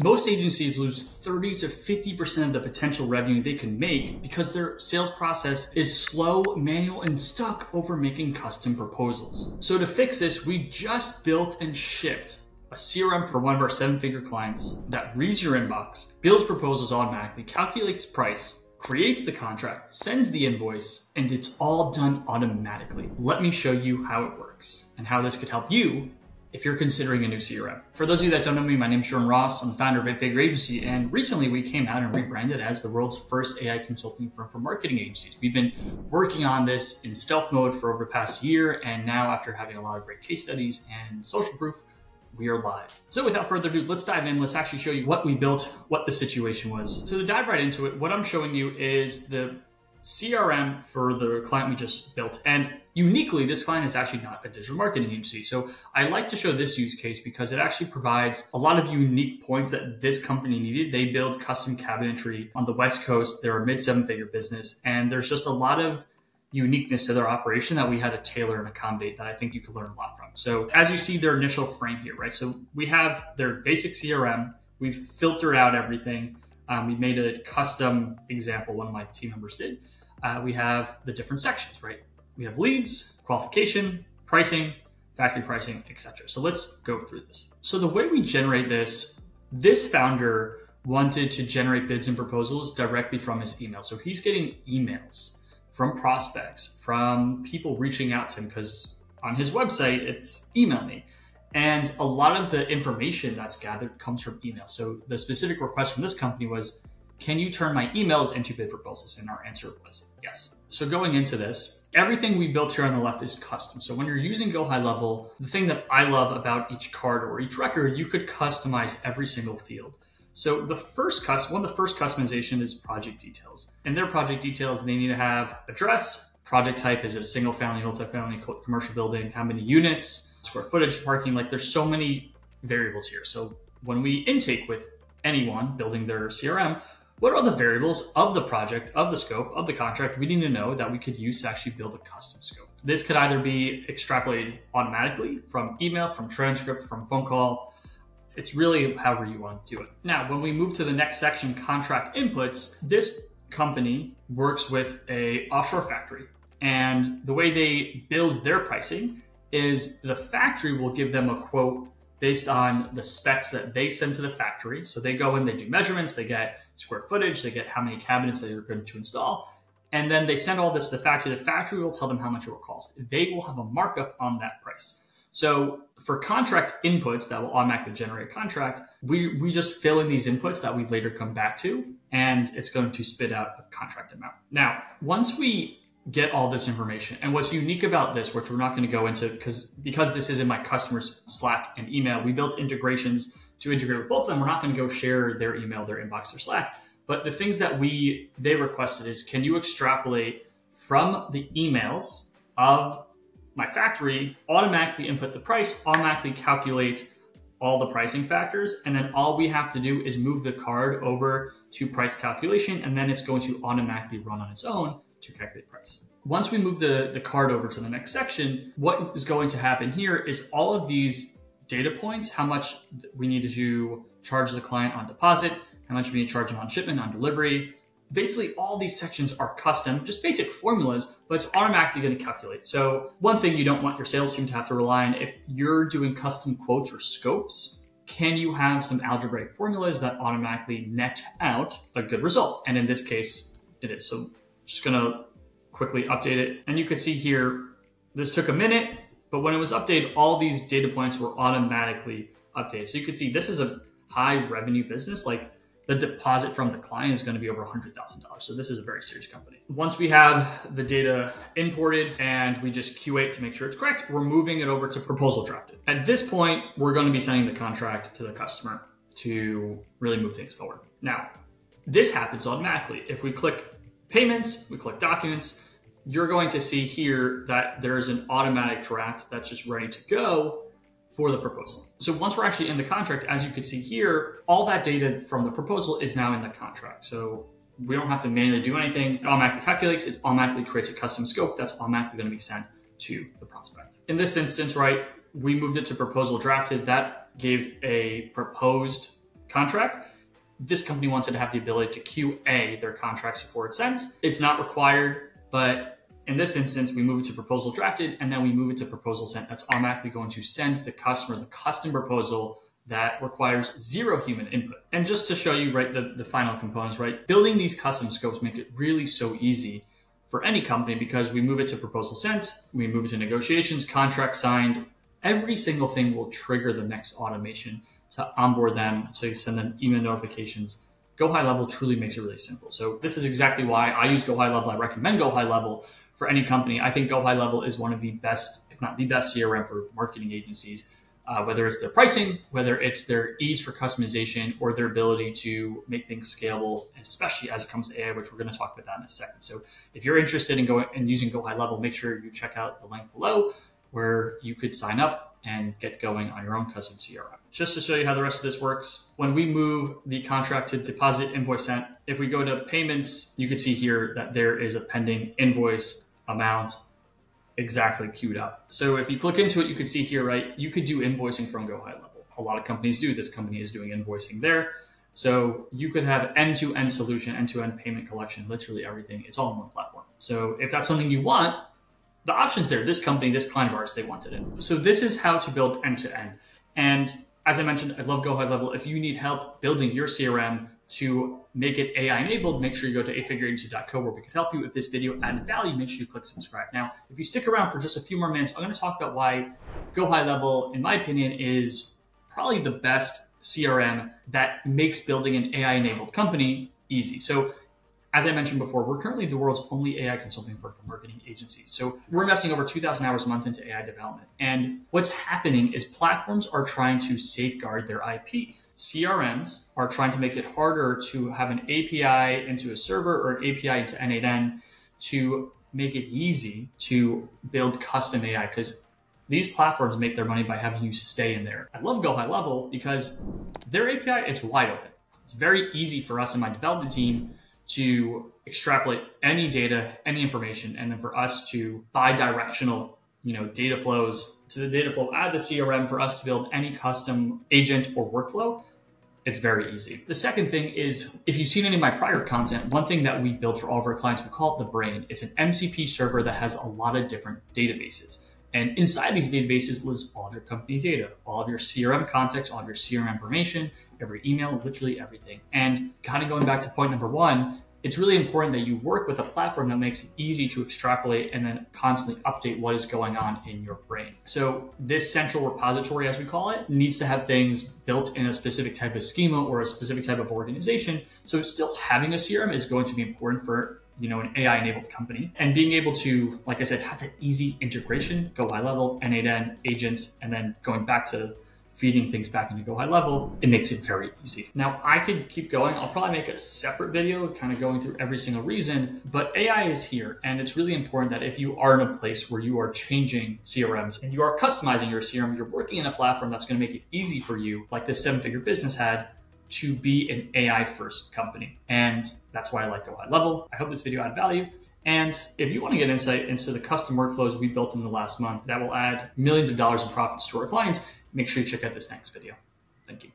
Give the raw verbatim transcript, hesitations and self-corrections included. Most agencies lose thirty to fifty percent of the potential revenue they can make because their sales process is slow, manual, and stuck over making custom proposals. So to fix this, we just built and shipped a C R M for one of our seven-figure clients that reads your inbox, builds proposals automatically, calculates price, creates the contract, sends the invoice, and it's all done automatically. Let me show you how it works and how this could help you if you're considering a new C R M. For those of you that don't know me, my name is Jordan Ross. I'm the founder of eight figure agency, and recently we came out and rebranded as the world's first A I consulting firm for marketing agencies. We've been working on this in stealth mode for over the past year, and now after having a lot of great case studies and social proof, we are live. So without further ado, let's dive in. Let's actually show you what we built, what the situation was. So to dive right into it, what I'm showing you is the C R M for the client we just built. And uniquely, this client is actually not a digital marketing agency. So I like to show this use case because it actually provides a lot of unique points that this company needed. They build custom cabinetry on the West Coast. They're a mid seven figure business, and there's just a lot of uniqueness to their operation that we had to tailor and accommodate that I think you could learn a lot from. So as you see their initial frame here, right? So we have their basic C R M. We've filtered out everything. Um, we made a custom example, one of my team members did. Uh, we have the different sections, right? We have leads, qualification, pricing, factory pricing, et cetera. So let's go through this. So the way we generate this, this founder wanted to generate bids and proposals directly from his email. So he's getting emails from prospects, from people reaching out to him, because on his website, it's email me. And a lot of the information that's gathered comes from email. So the specific request from this company was, can you turn my emails into bid proposals? And our answer was yes. So going into this, everything we built here on the left is custom. So when you're using GoHighLevel, the thing that I love about each card or each record, you could customize every single field. So the first custom, one of the first customization is project details. And their project details, they need to have address, project type, is it a single family, multi-family, commercial building, how many units, square footage, parking, like there's so many variables here. So when we intake with anyone building their C R M, what are the variables of the project, of the scope, of the contract we need to know that we could use to actually build a custom scope? This could either be extrapolated automatically from email, from transcript, from phone call. It's really however you want to do it. Now, when we move to the next section, contract inputs, this company works with a offshore factory, and the way they build their pricing is the factory will give them a quote based on the specs that they send to the factory. So they go in, they do measurements, they get square footage, they get how many cabinets they are going to install. And then they send all this to the factory. The factory will tell them how much it will cost. They will have a markup on that price. So for contract inputs that will automatically generate a contract, we, we just fill in these inputs that we later come back to, and it's going to spit out a contract amount. Now, once we get all this information. And what's unique about this, which we're not going to go into because because this is in my customers' Slack and email, we built integrations to integrate with both of them. We're not going to go share their email, their inbox, or Slack. But the things that we they requested is, can you extrapolate from the emails of my factory, automatically input the price, automatically calculate all the pricing factors, and then all we have to do is move the card over to price calculation, and then it's going to automatically run on its own to calculate price. Once we move the, the card over to the next section, what is going to happen here is all of these data points, how much we need to charge the client on deposit, how much we need to charge them on shipment, on delivery. Basically, all these sections are custom, just basic formulas, but it's automatically going to calculate. So one thing you don't want your sales team to have to rely on, if you're doing custom quotes or scopes, can you have some algebraic formulas that automatically net out a good result? And in this case, it is. So just gonna quickly update it. And you can see here, this took a minute, but when it was updated, all these data points were automatically updated. So you can see this is a high revenue business. Like the deposit from the client is gonna be over one hundred thousand dollars. So this is a very serious company. Once we have the data imported and we just Q A it to make sure it's correct, we're moving it over to proposal drafted. At this point, we're gonna be sending the contract to the customer to really move things forward. Now, this happens automatically. If we click payments, we click documents, you're going to see here that there is an automatic draft that's just ready to go for the proposal. So once we're actually in the contract, as you can see here, all that data from the proposal is now in the contract. So we don't have to manually do anything. It automatically calculates, it automatically creates a custom scope that's automatically going to be sent to the prospect. In this instance, right, we moved it to proposal drafted. That gave a proposed contract. This company wants it to have the ability to Q A their contracts before it's sent. It's not required, but in this instance, we move it to proposal drafted and then we move it to proposal sent. That's automatically going to send the customer the custom proposal that requires zero human input. And just to show you, right, the, the final components, right? Building these custom scopes make it really so easy for any company because we move it to proposal sent, we move it to negotiations, contract signed. Every single thing will trigger the next automation to onboard them, so you send them email notifications. GoHighLevel truly makes it really simple. So this is exactly why I use GoHighLevel. I recommend GoHighLevel for any company. I think GoHighLevel is one of the best, if not the best C R M for marketing agencies, uh, whether it's their pricing, whether it's their ease for customization, or their ability to make things scalable, especially as it comes to A I, which we're gonna talk about that in a second. So if you're interested in going and using GoHighLevel, make sure you check out the link below where you could sign up and get going on your own custom C R M. Just to show you how the rest of this works, when we move the contract to deposit invoice sent, if we go to payments, you can see here that there is a pending invoice amount exactly queued up. So if you click into it, you can see here, right, you could do invoicing from GoHighLevel. A lot of companies do. This company is doing invoicing there. So you could have end-to-end solution, end-to-end payment collection, literally everything. It's all on one platform. So if that's something you want, the options there, this company, this client of ours, they wanted it. So this is how to build end-to-end. And as I mentioned, I love GoHighLevel. If you need help building your C R M to make it A I enabled, make sure you go to eight figure agency dot co where we could help you. If this video added value, make sure you click subscribe. Now, if you stick around for just a few more minutes, I'm going to talk about why GoHighLevel, in my opinion, is probably the best C R M that makes building an A I enabled company easy. So as I mentioned before, we're currently the world's only A I consulting firm for marketing agencies. So we're investing over two thousand hours a month into A I development. And what's happening is platforms are trying to safeguard their I P. C R Ms are trying to make it harder to have an A P I into a server or an A P I into N eight N to make it easy to build custom A I, because these platforms make their money by having you stay in there. I love GoHighLevel because their A P I, it's wide open. It's very easy for us in my development team to extrapolate any data, any information, and then for us to bi-directional, you know, data flows to the data flow out of the C R M for us to build any custom agent or workflow. It's very easy. The second thing is, if you've seen any of my prior content, one thing that we build for all of our clients, we call it the brain. It's an M C P server that has a lot of different databases. And inside these databases lives all of your company data, all of your C R M context, all of your C R M information, every email, literally everything. And kind of going back to point number one, it's really important that you work with a platform that makes it easy to extrapolate and then constantly update what is going on in your brain. So this central repository, as we call it, needs to have things built in a specific type of schema or a specific type of organization. So still having a C R M is going to be important for, you know, an A I enabled company, and being able to, like I said, have that easy integration, GoHighLevel, N eight N, agent, and then going back to feeding things back into GoHighLevel, it makes it very easy. Now I could keep going. I'll probably make a separate video kind of going through every single reason, but A I is here. And it's really important that if you are in a place where you are changing C R Ms and you are customizing your C R M, you're working in a platform that's going to make it easy for you, like this seven figure business had, to be an A I first company. And that's why I like GoHighLevel. I hope this video added value. And if you want to get insight into the custom workflows we built in the last month that will add millions of dollars in profits to our clients, make sure you check out this next video. Thank you.